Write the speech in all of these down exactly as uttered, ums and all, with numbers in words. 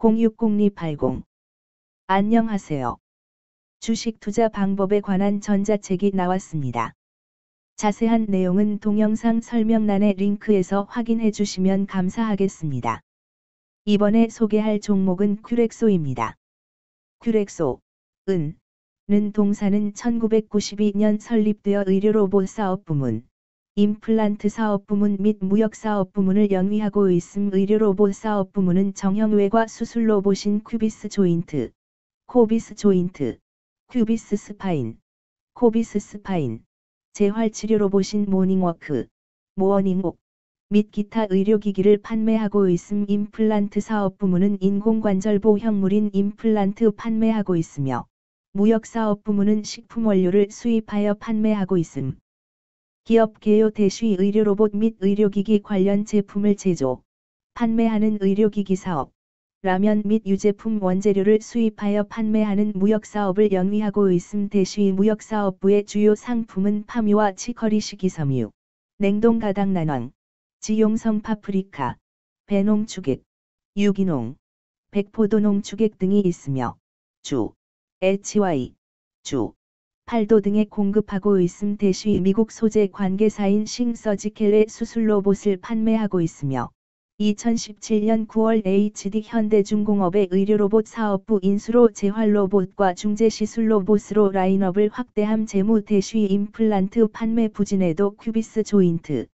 공육공이팔공. 안녕하세요. 주식 투자 방법에 관한 전자책이 나왔습니다. 자세한 내용은 동영상 설명란의 링크에서 확인해 주시면 감사하겠습니다. 이번에 소개할 종목은 큐렉소입니다. 큐렉소, 은, 는 동사는 천구백구십이 년 설립되어 의료로봇 사업 부문, 임플란트 사업 부문 및 무역 사업 부문을 영위하고 있음. 의료로봇 사업 부문은 정형외과 수술 로봇인 큐비스 조인트, 큐비스 조인트, 큐비스 스파인, 큐비스 스파인, 재활치료 로봇인 모닝워크, 모어닝옥, 및 기타 의료기기를 판매하고 있음. 임플란트 사업 부문은 인공관절보 형물인 임플란트 판매하고 있으며, 무역 사업 부문은 식품원료를 수입하여 판매하고 있음. 기업 개요 대시 의료로봇 및 의료기기 관련 제품을 제조, 판매하는 의료기기 사업, 라면 및 유제품 원재료를 수입하여 판매하는 무역사업을 영위하고 있음. 대시 무역사업부의 주요 상품은 파미와 치커리, 식이섬유, 냉동가당난황, 지용성 파프리카, 배농축액, 유기농, 백포도농축액 등이 있으며 주, 에이치와이, 주, 팔도 등에 공급하고 있음. 대시 미국 소재 관계사인 싱서지켈의 수술 로봇을 판매하고 있으며 이천십칠 년 구월 에이치디 현대중공업의 의료로봇 사업부 인수로 재활로봇과 중재시술로봇으로 라인업을 확대함. 재무 대시 임플란트 판매 부진에도 큐비스 조인트,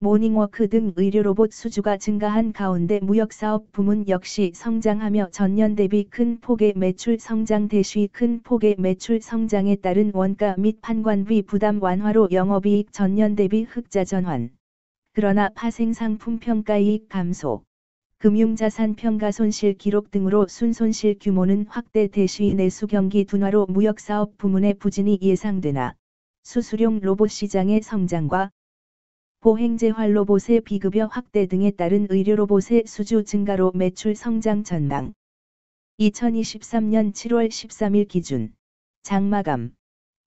모닝워크 등 의료로봇 수주가 증가한 가운데 무역사업 부문 역시 성장하며 전년 대비 큰 폭의 매출 성장. 대시 큰 폭의 매출 성장에 따른 원가 및 판관비 부담 완화로 영업이익 전년 대비 흑자 전환, 그러나 파생상품 평가이익 감소, 금융자산 평가 손실 기록 등으로 순손실 규모는 확대. 대시 내수 경기 둔화로 무역사업 부문의 부진이 예상되나 수수용 로봇 시장의 성장과 보행재활 로봇의 비급여 확대 등에 따른 의료로봇의 수주 증가로 매출 성장 전망. 이천이십삼 년 칠월 십삼 일 기준 장마감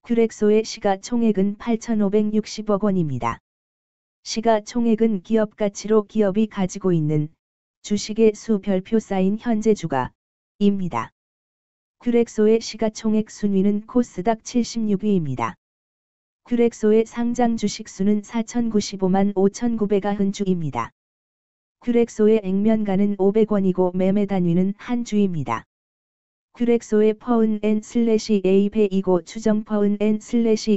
큐렉소의 시가총액은 팔천오백육십억 원입니다. 시가총액은 기업가치로 기업이 가지고 있는 주식의 수 별표 쌓인 현재 주가입니다. 큐렉소의 시가총액 순위는 코스닥 칠십육 위입니다. 큐렉소의 상장 주식 수는 사천구십오만 오천구백구십 주입니다. 큐렉소의 액면가는 오백 원이고 매매 단위는 한 주입니다. 큐렉소의 퍼은 엔 에이 배이고 추정 퍼은 엔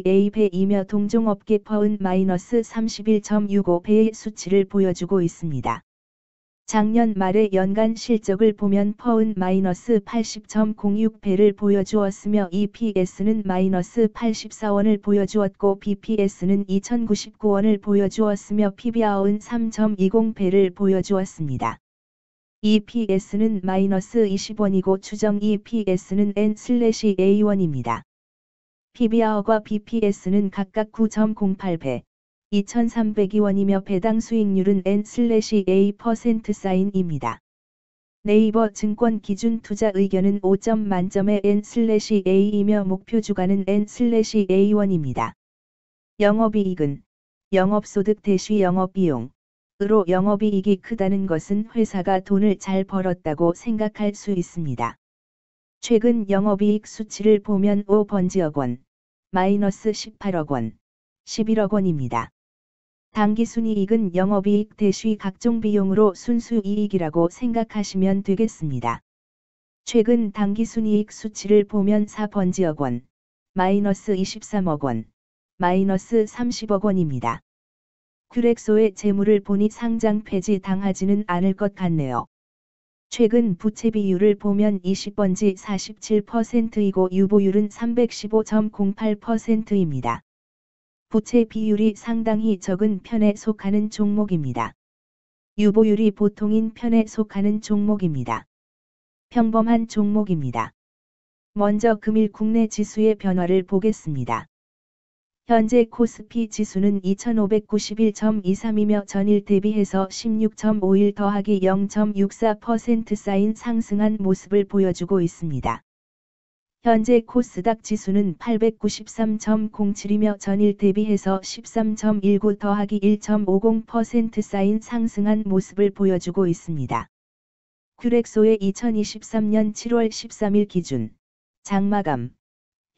에이 배이며 동종업계 퍼은 마이너스 삼십일 점 육오 배의 수치를 보여주고 있습니다. 작년 말의 연간 실적을 보면 퍼은 마이너스 팔십 점 공육 배를 보여주었으며 이피에스는 마이너스 팔십사 원을 보여주었고 비피에스는 이천구십구 원을 보여주었으며 피비알은 삼 점 이십 배를 보여주었습니다. 이피에스는 마이너스 이십 원이고 추정 이피에스는 엔 에이 원입니다. 피비알과 비피에스는 각각 구 점 공팔 배, 이천삼백이 원이며 배당 수익률은 엔 에이 퍼센트 사인입니다. 네이버 증권 기준 투자 의견은 오 점 만점에 엔 에이이며 목표 주가는 엔 에이 원입니다. 영업이익은 영업소득 대시 영업비용으로 영업이익이 크다는 것은 회사가 돈을 잘 벌었다고 생각할 수 있습니다. 최근 영업이익 수치를 보면 오백억 원, 마이너스 십팔억 원, 십일억 원입니다. 당기순이익은 영업이익 대시 각종 비용으로 순수이익이라고 생각하시면 되겠습니다. 최근 당기순이익 수치를 보면 사백억 원, 마이너스 이십삼억 원, 마이너스 삼십억 원입니다. 큐렉소의 재물을 보니 상장 폐지 당하지는 않을 것 같네요. 최근 부채 비율을 보면 이십 번지 사십칠 퍼센트이고 유보율은 삼백십오 점 공팔 퍼센트입니다. 부채 비율이 상당히 적은 편에 속하는 종목입니다. 유보율이 보통인 편에 속하는 종목입니다. 평범한 종목입니다. 먼저 금일 국내 지수의 변화를 보겠습니다. 현재 코스피 지수는 이천오백구십일 점 이삼이며 전일 대비해서 십육 점 오일 더하기 영 점 육사 퍼센트 쌓인 상승한 모습을 보여주고 있습니다. 현재 코스닥 지수는 팔백구십삼 점 공칠이며 전일 대비해서 십삼 점 일구 더하기 일 점 오십 퍼센트 쌓인 상승한 모습을 보여주고 있습니다. 큐렉소의 이천이십삼 년 칠월 십삼일 기준 장마감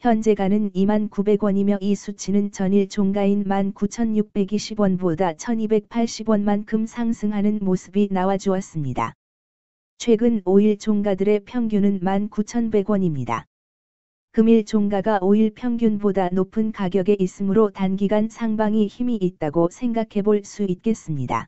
현재가는 이만 구백 원이며 이 수치는 전일 종가인 만 구천육백이십 원보다 천이백팔십 원만큼 상승하는 모습이 나와주었습니다. 최근 오 일 종가들의 평균은 만 구천백 원입니다. 금일 종가가 오 일 평균보다 높은 가격에 있으므로 단기간 상방이 힘이 있다고 생각해 볼 수 있겠습니다.